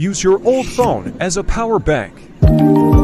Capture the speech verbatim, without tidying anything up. Use your old phone as a power bank.